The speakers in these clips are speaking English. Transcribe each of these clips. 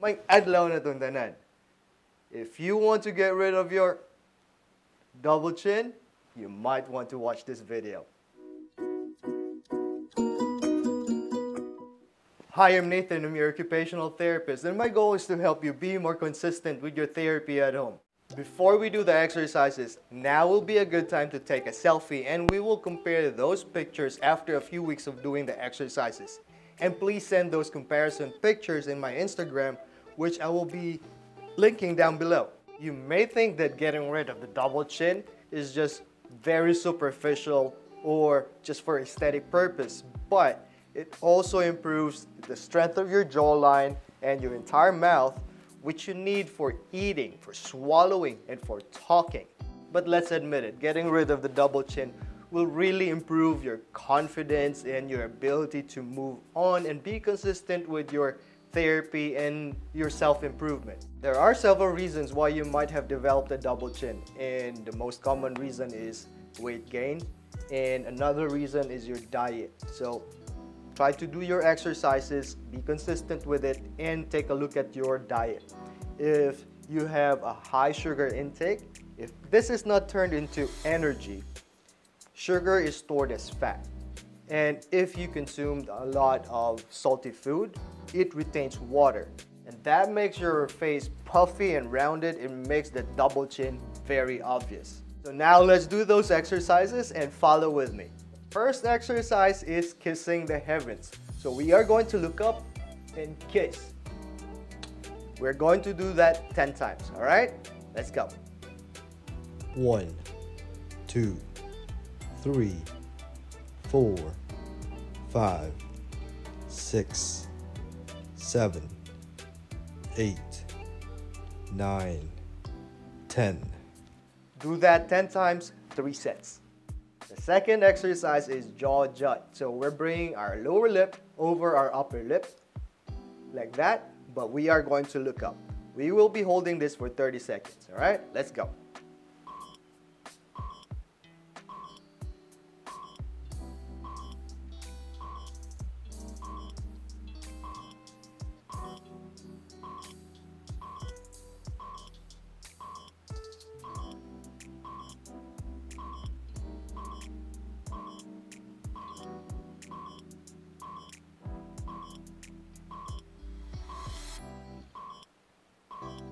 may adlaw na itong tanan. If you want to get rid of your double chin, you might want to watch this video. Hi, I'm Nathan. I'm your occupational therapist, and my goal is to help you be more consistent with your therapy at home. Before we do the exercises, now will be a good time to take a selfie, and we will compare those pictures after a few weeks of doing the exercises. And please send those comparison pictures in my Instagram, which I will be linking down below. You may think that getting rid of the double chin is just very superficial or just for aesthetic purpose, but it also improves the strength of your jawline and your entire mouth, which you need for eating, for swallowing, and for talking. But let's admit it, getting rid of the double chin will really improve your confidence and your ability to move on and be consistent with your therapy and your self-improvement. There are several reasons why you might have developed a double chin, and the most common reason is weight gain, and another reason is your diet. So try to do your exercises, be consistent with it, and take a look at your diet. If you have a high sugar intake, if this is not turned into energy, sugar is stored as fat. And if you consumed a lot of salty food, it retains water. And that makes your face puffy and rounded. It makes the double chin very obvious. So now let's do those exercises and follow with me. First exercise is kissing the heavens. So we are going to look up and kiss. We're going to do that 10 times, all right? Let's go. 1, 2, 3, 4, 5, 6, 7, 8, 9, 10. Do that 10 times, 3 sets. The second exercise is jaw jut. So we're bringing our lower lip over our upper lip like that, but we are going to look up. We will be holding this for 30 seconds, all right? Let's go. 10.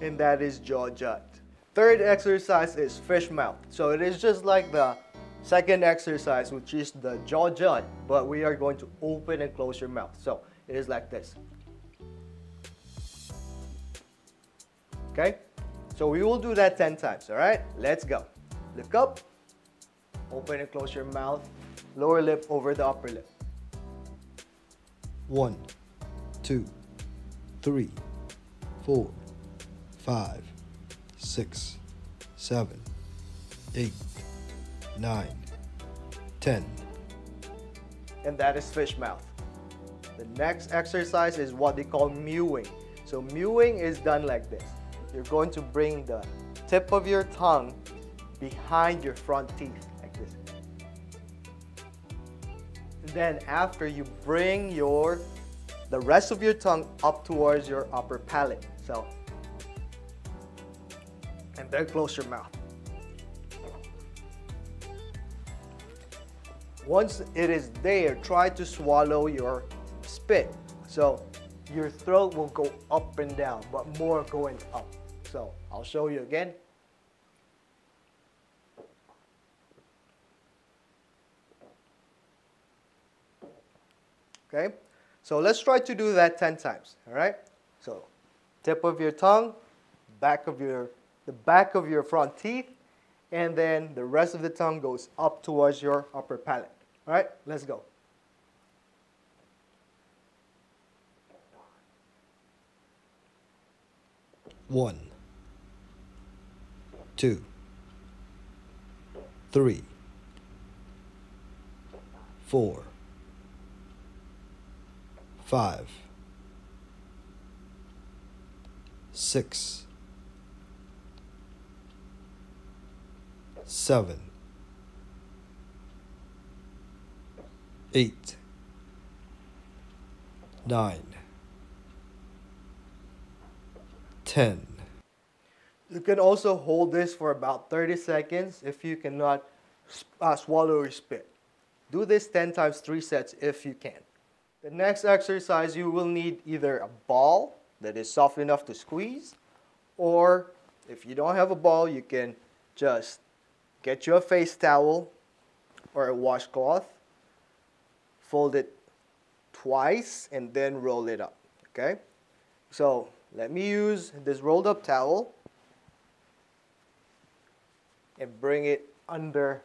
And that is jaw jut. Third exercise is fish mouth. So it is just like the second exercise, which is the jaw jut, but we are going to open and close your mouth. So it is like this. Okay? So we will do that 10 times, all right? Let's go. Look up, open and close your mouth, lower lip over the upper lip. 1, 2, 3, 4, 5, 6, 7, 8, 9, 10. And that is fish mouth. The next exercise is what they call mewing. So mewing is done like this. You're going to bring the tip of your tongue behind your front teeth like this. Then after, you bring the rest of your tongue up towards your upper palate. So, and then close your mouth. Once it is there, try to swallow your spit. So your throat will go up and down, but more going up. So I'll show you again. Okay, so let's try to do that 10 times, all right? So tip of your tongue, the back of your front teeth, and then the rest of the tongue goes up towards your upper palate. All right, let's go. One, two, three, four, five, six, 7 8, 9, 10. You can also hold this for about 30 seconds if you cannot swallow or spit. Do this 10 times 3 sets if you can. The next exercise, you will need either a ball that is soft enough to squeeze, or if you don't have a ball, you can just get you a face towel or a washcloth, fold it twice, and then roll it up, okay? So let me use this rolled up towel and bring it under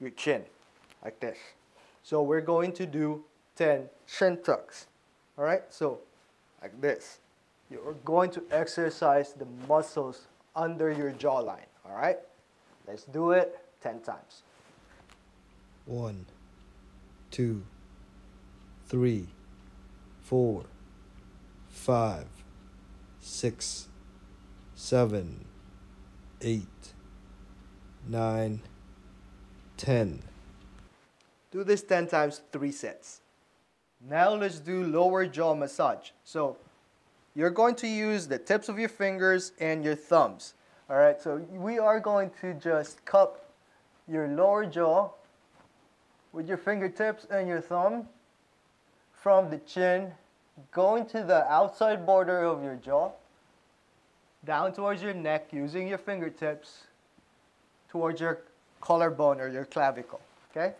your chin, like this. So we're going to do 10 chin tucks, all right? So like this. You're going to exercise the muscles under your jawline, all right? Let's do it 10 times. 1, 2, 3, 4, 5, 6, 7, 8, 9, 10. Do this 10 times 3 sets. Now let's do lower jaw massage. So you're going to use the tips of your fingers and your thumbs. All right, so we are going to just cup your lower jaw with your fingertips and your thumb from the chin, going to the outside border of your jaw, down towards your neck using your fingertips, towards your collarbone or your clavicle, okay?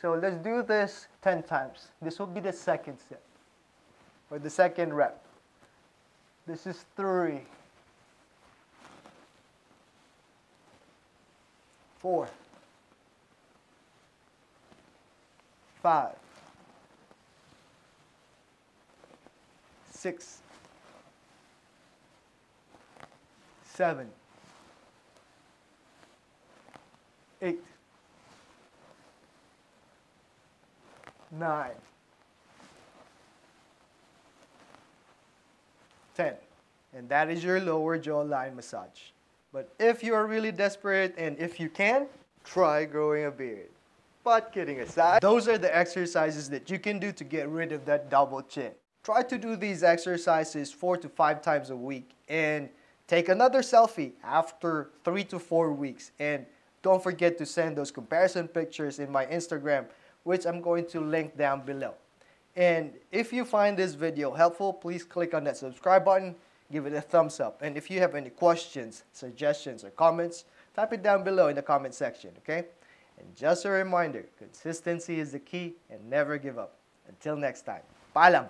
So let's do this 10 times. This will be the second set, or the second rep. This is 3, 4, 5, 6, 7, 8, 9, 10. And that is your lower jawline massage. But if you are really desperate and if you can, try growing a beard. But kidding aside, those are the exercises that you can do to get rid of that double chin. Try to do these exercises 4 to 5 times a week, and take another selfie after 3 to 4 weeks. And don't forget to send those comparison pictures in my Instagram, which I'm going to link down below. And if you find this video helpful, please click on that subscribe button, give it a thumbs up. And if you have any questions, suggestions, or comments, type it down below in the comment section, okay? And just a reminder, consistency is the key, and never give up. Until next time, paalam!